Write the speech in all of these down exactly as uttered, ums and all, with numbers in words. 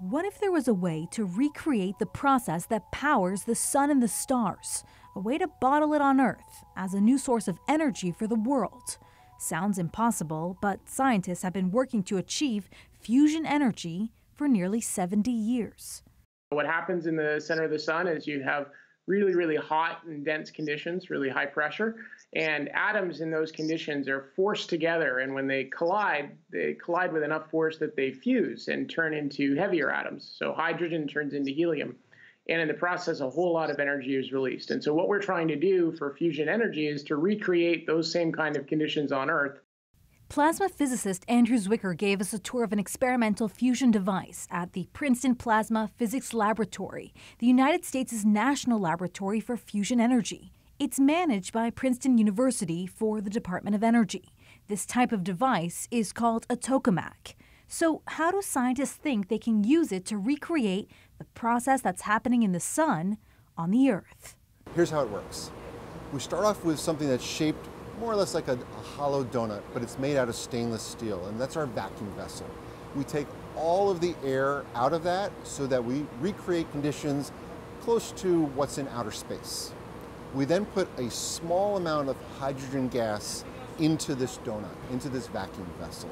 What if there was a way to recreate the process that powers the sun and the stars? A way to bottle it on Earth as a new source of energy for the world. Sounds impossible, but scientists have been working to achieve fusion energy for nearly seventy years. What happens in the center of the sun is you have really, really hot and dense conditions, really high pressure, and atoms in those conditions are forced together, and when they collide, they collide with enough force that they fuse and turn into heavier atoms. So hydrogen turns into helium, and in the process, a whole lot of energy is released. And so what we're trying to do for fusion energy is to recreate those same kind of conditions on Earth. Plasma physicist Andrew Zwicker gave us a tour of an experimental fusion device at the Princeton Plasma Physics Laboratory, the United States' national laboratory for fusion energy. It's managed by Princeton University for the Department of Energy. This type of device is called a tokamak. So how do scientists think they can use it to recreate the process that's happening in the sun on the Earth? Here's how it works. We start off with something that's shaped more or less like a, a hollow donut, but it's made out of stainless steel, and that's our vacuum vessel. We take all of the air out of that so that we recreate conditions close to what's in outer space. We then put a small amount of hydrogen gas into this donut, into this vacuum vessel.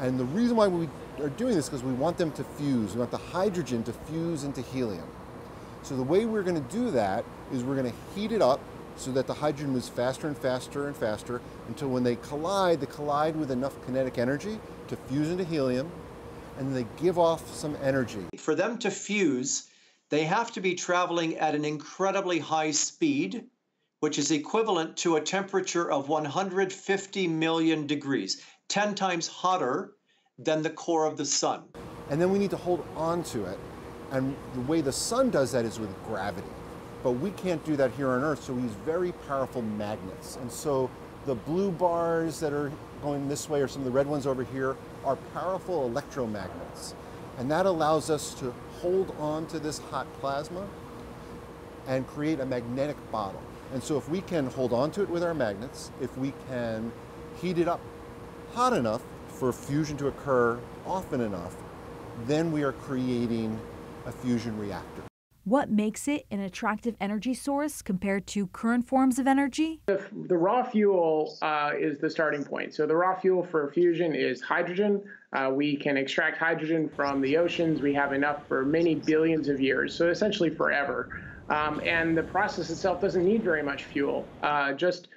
And the reason why we are doing this is because we want them to fuse. We want the hydrogen to fuse into helium. So the way we're going to do that is we're going to heat it up so that the hydrogen moves faster and faster and faster until when they collide, they collide with enough kinetic energy to fuse into helium, and they give off some energy. For them to fuse, they have to be traveling at an incredibly high speed, which is equivalent to a temperature of one hundred fifty million degrees. ten times hotter than the core of the sun. And then we need to hold on to it. And the way the sun does that is with gravity. But we can't do that here on Earth, so we use very powerful magnets. And so the blue bars that are going this way or some of the red ones over here are powerful electromagnets. And that allows us to hold on to this hot plasma and create a magnetic bottle. And so if we can hold on to it with our magnets, if we can heat it up hot enough for fusion to occur often enough, then we are creating a fusion reactor. What makes it an attractive energy source compared to current forms of energy? The, the raw fuel uh, is the starting point. So the raw fuel for fusion is hydrogen. Uh, we can extract hydrogen from the oceans. We have enough for many billions of years, so essentially forever. Um, and the process itself doesn't need very much fuel. Uh, just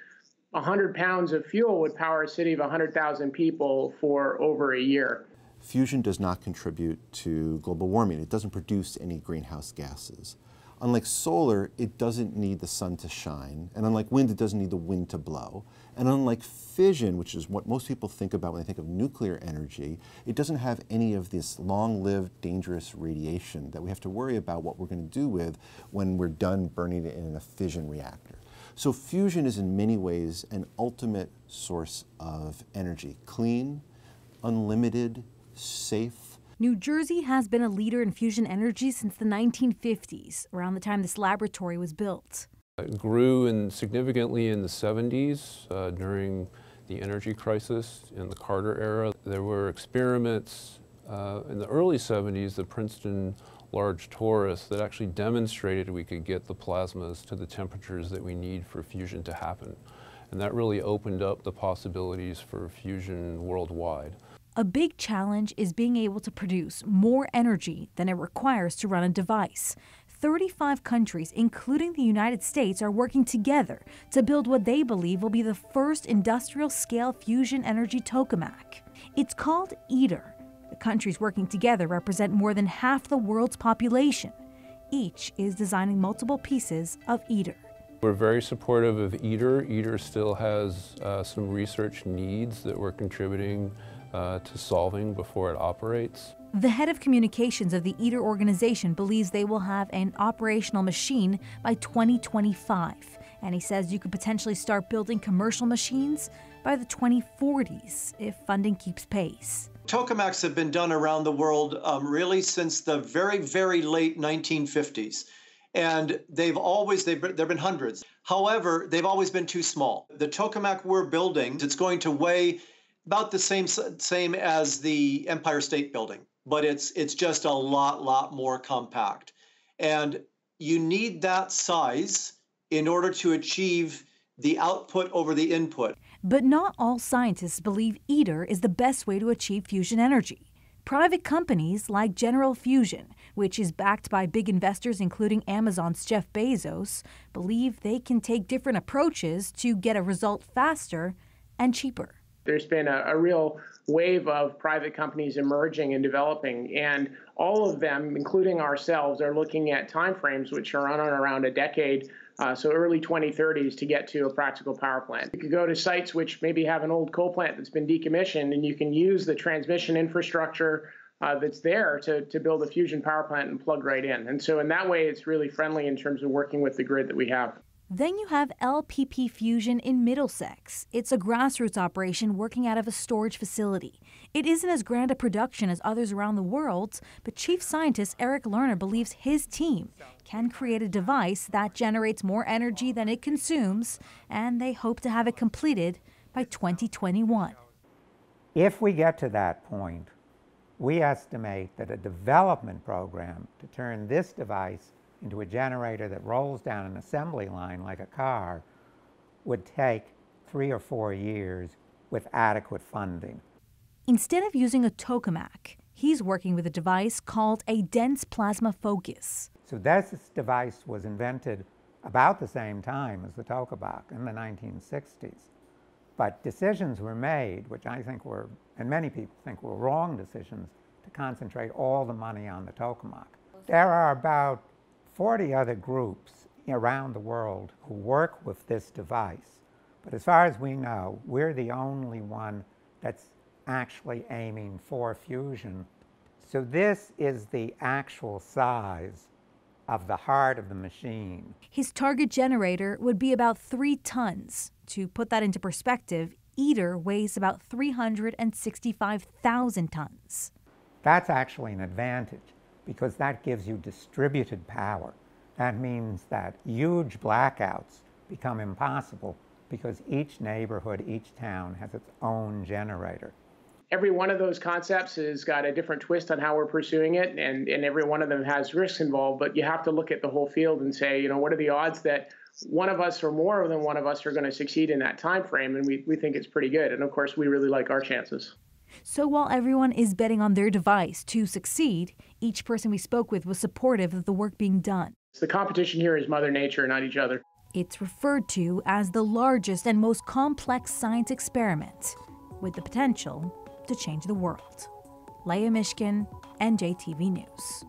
one hundred pounds of fuel would power a city of one hundred thousand people for over a year. Fusion does not contribute to global warming. It doesn't produce any greenhouse gases. Unlike solar, it doesn't need the sun to shine. And unlike wind, it doesn't need the wind to blow. And unlike fission, which is what most people think about when they think of nuclear energy, it doesn't have any of this long-lived, dangerous radiation that we have to worry about what we're going to do with when we're done burning it in a fission reactor. So fusion is in many ways an ultimate source of energy. Clean, unlimited, safe. New Jersey has been a leader in fusion energy since the nineteen fifties, around the time this laboratory was built. It grew in significantly in the seventies uh, during the energy crisis in the Carter era. There were experiments uh, in the early seventies, the Princeton large torus that actually demonstrated we could get the plasmas to the temperatures that we need for fusion to happen. And that really opened up the possibilities for fusion worldwide. A big challenge is being able to produce more energy than it requires to run a device. thirty-five countries, including the United States, are working together to build what they believe will be the first industrial-scale fusion energy tokamak. It's called ITER. The countries working together represent more than half the world's population. Each is designing multiple pieces of ITER. We're very supportive of ITER. ITER still has uh, some research needs that we're contributing uh, to solving before it operates. The head of communications of the ITER organization believes they will have an operational machine by twenty twenty-five. And he says you could potentially start building commercial machines by the twenty forties if funding keeps pace. Tokamaks have been done around the world um, really since the very, very late nineteen fifties. And they've always, they've, there have been hundreds. However, they've always been too small. The tokamak we're building, it's going to weigh about the same, same as the Empire State Building. but it's it's just a lot, lot more compact. And you need that size in order to achieve the output over the input. But not all scientists believe ITER is the best way to achieve fusion energy. Private companies like General Fusion, which is backed by big investors including Amazon's Jeff Bezos, believe they can take different approaches to get a result faster and cheaper. There's been a, a real wave of private companies emerging and developing, and all of them, including ourselves, are looking at timeframes which are on and around a decade, uh, so early twenty thirties, to get to a practical power plant. You could go to sites which maybe have an old coal plant that's been decommissioned, and you can use the transmission infrastructure uh, that's there to, to build a fusion power plant and plug right in. And so in that way, it's really friendly in terms of working with the grid that we have. Then you have L P P Fusion in Middlesex. It's a grassroots operation working out of a storage facility. It isn't as grand a production as others around the world, but Chief Scientist Eric Lerner believes his team can create a device that generates more energy than it consumes, and they hope to have it completed by twenty twenty-one. If we get to that point, we estimate that a development program to turn this device into a generator that rolls down an assembly line like a car would take three or four years with adequate funding. Instead of using a tokamak, he's working with a device called a dense plasma focus. So this device was invented about the same time as the tokamak in the nineteen sixties. But decisions were made, which I think were, and many people think were wrong decisions, to concentrate all the money on the tokamak. There are about forty other groups around the world who work with this device. But as far as we know, we're the only one that's actually aiming for fusion. So this is the actual size of the heart of the machine. His target generator would be about three tons. To put that into perspective, ITER weighs about three hundred sixty-five thousand tons. That's actually an advantage, because that gives you distributed power. That means that huge blackouts become impossible because each neighborhood, each town has its own generator. Every one of those concepts has got a different twist on how we're pursuing it, and, and every one of them has risks involved, but you have to look at the whole field and say, you know, what are the odds that one of us or more than one of us are going to succeed in that time frame? And we, we think it's pretty good. And of course, we really like our chances. So while everyone is betting on their device to succeed, each person we spoke with was supportive of the work being done. The competition here is Mother Nature, not each other. It's referred to as the largest and most complex science experiment, with the potential to change the world. Leah Mishkin, N J T V News.